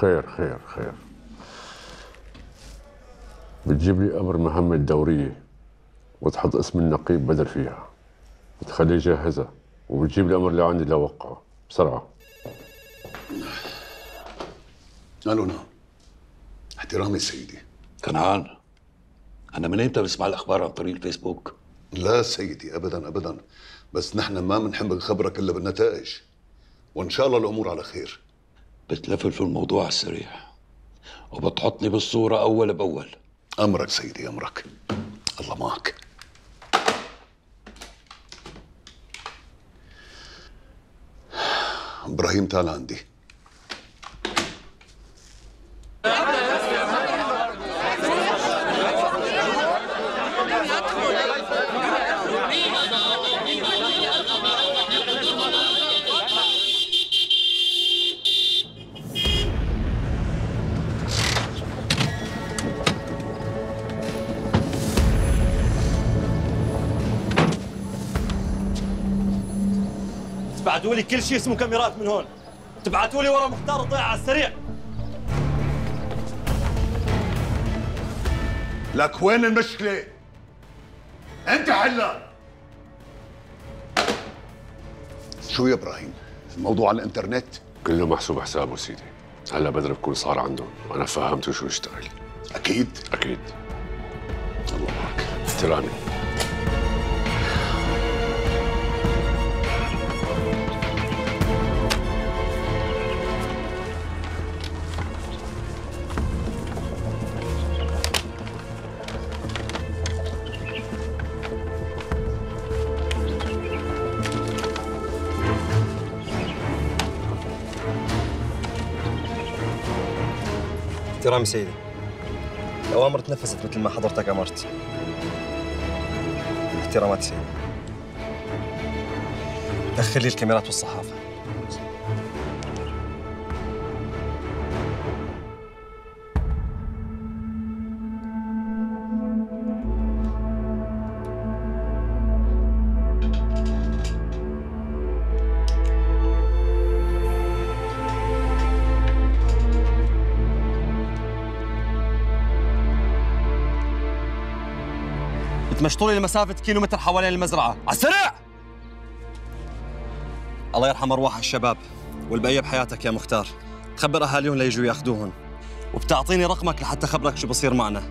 خير خير خير. بتجيب لي أمر مهمة دورية وتحط اسم النقيب بدل فيها وتخليه جاهزة، وبتجيب لي أمر اللي عندي لوقعه بسرعة. ألو. نعم. احترامي سيدي. كنعان، أنا من إمتى بسمع الأخبار عن طريق الفيسبوك؟ لا سيدي أبداً أبداً، بس نحن ما بنحب نخبرك إلا بالنتائج، وإن شاء الله الأمور على خير. بتلفل في الموضوع على السريع وبتحطني بالصورة أول بأول. أمرك سيدي أمرك، الله معك. إبراهيم تعال عندي. تبعتوا لي كل شيء اسمه كاميرات من هون، تبعتوا لي ورا مختار الضيعة على السريع. لك وين المشكلة؟ أنت حلها. شو يا إبراهيم؟ الموضوع على الإنترنت؟ كله محسوب حسابه سيدي، هلا بدر بكون صار عندهم وأنا فهمته شو يشتغل. أكيد؟ أكيد. الله معك. احترامي. احترامي سيدي، الأوامر تنفذت مثل ما حضرتك أمرت. احترامات سيدي. دخل لي الكاميرات والصحافة. تمشطوا لي لمسافة كيلومتر حوالين المزرعة، على السريع! الله يرحم أرواح الشباب والبقية بحياتك يا مختار، خبر أهاليهم ليجوا ياخذوهم، وبتعطيني رقمك لحتى خبرك شو بصير معنا،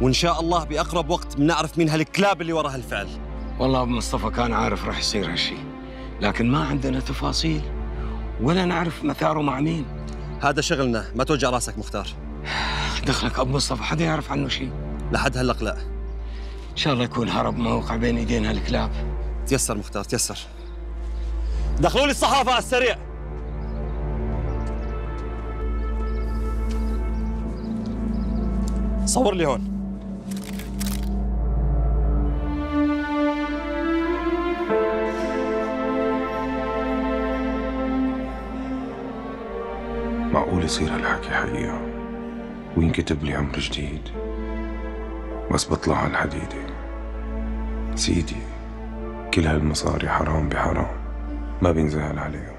وإن شاء الله بأقرب وقت بنعرف مين هالكلاب اللي ورا هالفعل. والله أبو مصطفى كان عارف رح يصير هالشي، لكن ما عندنا تفاصيل ولا نعرف مثاره مع مين. هذا شغلنا، ما توجع راسك مختار. دخلك أبو مصطفى حدا يعرف عنه شيء؟ لحد هلق لا. إن شاء الله يكون هرب ما وقع بين إيدينا الكلاب. تيسر مختار تيسر. دخلوا لي الصحافة على السريع. صور لي هون. معقول يصير هالحكي حقيقة وينكتب لي عمر جديد؟ بس بطلع على الحديدة سيدي، كل هالمصاري حرام بحرام، ما بينزهل عليهم.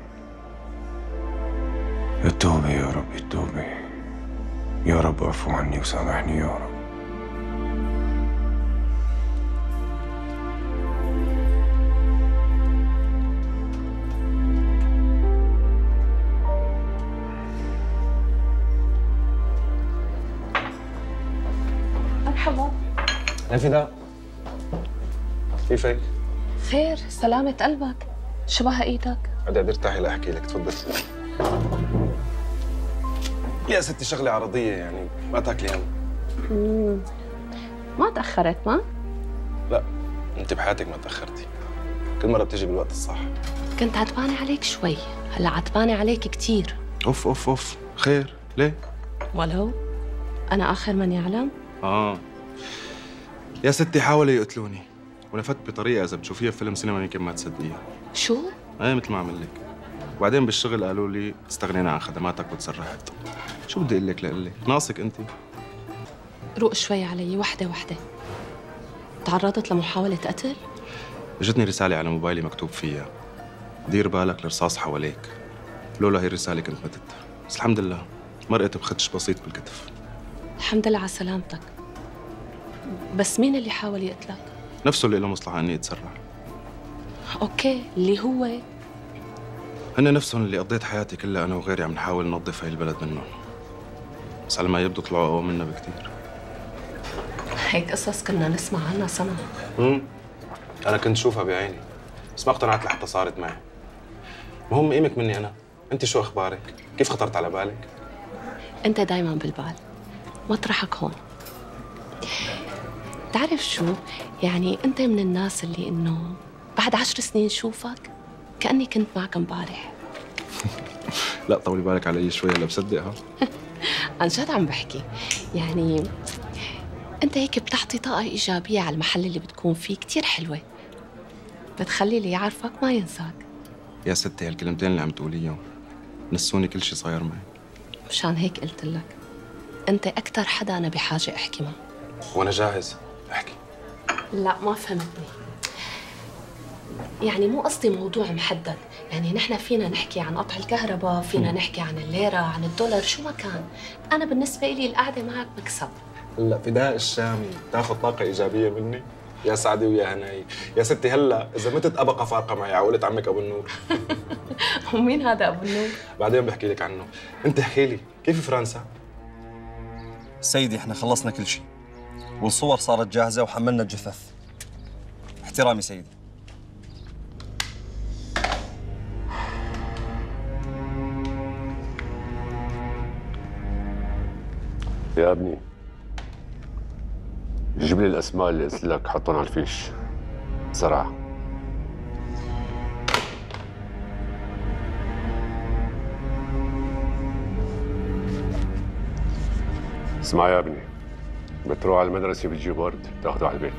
التوبة يا رب التوبة، يا رب اعفو عني وسامحني يا رب. نافذة، كيفك؟ خير، سلامة قلبك، شو بها ايدك؟ قاعد ارتاحي لاحكي لك، تفضل. يا ستي شغلة عرضية يعني ما تاكلي هم. ما تأخرت ما؟ لا، انت بحياتك ما تأخرتي، كل مرة بتيجي بالوقت الصح. كنت عتبانة عليك شوي، هلا عتبانة عليك كثير. اوف اوف اوف، خير، ليه؟ ولو أنا آخر من يعلم؟ يا ستي حاولوا يقتلوني ولفت بطريقه اذا بتشوفيها بفيلم سينما يمكن ما تصدقيها. شو؟ ايه مثل ما عمل لك. وبعدين بالشغل قالوا لي استغنينا عن خدماتك وتسرحت. شو بدي اقول لك لقلك؟ ناقصك انت. روق شوي علي، وحده وحده. تعرضت لمحاوله قتل؟ اجتني رساله على موبايلي مكتوب فيها دير بالك الرصاص حواليك، لولا هي الرساله كنت متت، بس الحمد لله مرقت بخدش بسيط بالكتف. الحمد لله على سلامتك. بس مين اللي حاول يقتلك؟ نفسه اللي له مصلحة اني اتسرع. اوكي، اللي هو هن نفسهم اللي قضيت حياتي كلها انا وغيري عم نحاول ننظف هاي البلد منهم، بس على ما يبدو طلعوا اقوى منا بكثير. هيك قصص كنا نسمع عنها سنة. انا كنت شوفها بعيني، بس ما اقتنعت لحتى صارت معي. المهم قيمك مني انا، انت شو اخبارك؟ كيف خطرت على بالك؟ انت دايما بالبال، مطرحك هون. تعرف شو؟ يعني انت من الناس اللي انه بعد 10 سنين شوفك كأني كنت معك امبارح. لا طولي بالك علي شوي هلا بصدقها. عن جد عم بحكي، يعني انت هيك بتعطي طاقة ايجابية على المحل اللي بتكون فيه، كثير حلوة. بتخلي اللي يعرفك ما ينساك. يا ستي هالكلمتين اللي عم تقوليهم نسوني كل شيء صاير معي. مشان هيك قلت لك، انت اكثر حدا انا بحاجة احكي معه. وانا جاهز، احكي. لا ما فهمتني. يعني مو قصدي موضوع محدد، يعني نحن فينا نحكي عن قطع الكهرباء، فينا نحكي عن الليرة، عن الدولار، شو ما كان. انا بالنسبة لي القعدة معك مكسب. هلا فداء الشامي تاخذ طاقة إيجابية مني؟ يا سعدي ويا هناي، يا ستي هلا إذا متت أبقى فارقة معي عقولة عمك أبو النور. ومين هذا أبو النور؟ بعدين بحكي لك عنه، أنت احكي لي كيف فرنسا؟ سيدي احنا خلصنا كل شيء، والصور صارت جاهزة وحملنا الجثث. احترامي سيدي. يا ابني جيب لي الاسماء اللي قلت لك حطهم على الفيش بسرعه. اسمع يا ابني، بتروح على المدرسه بتجيب ورد بتاخده على البيت.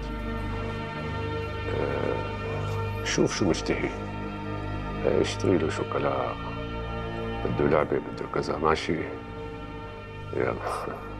شوف شو مشتهي، اشتري له شوكولا، بده لعبه بده كذا، ماشي؟ يلا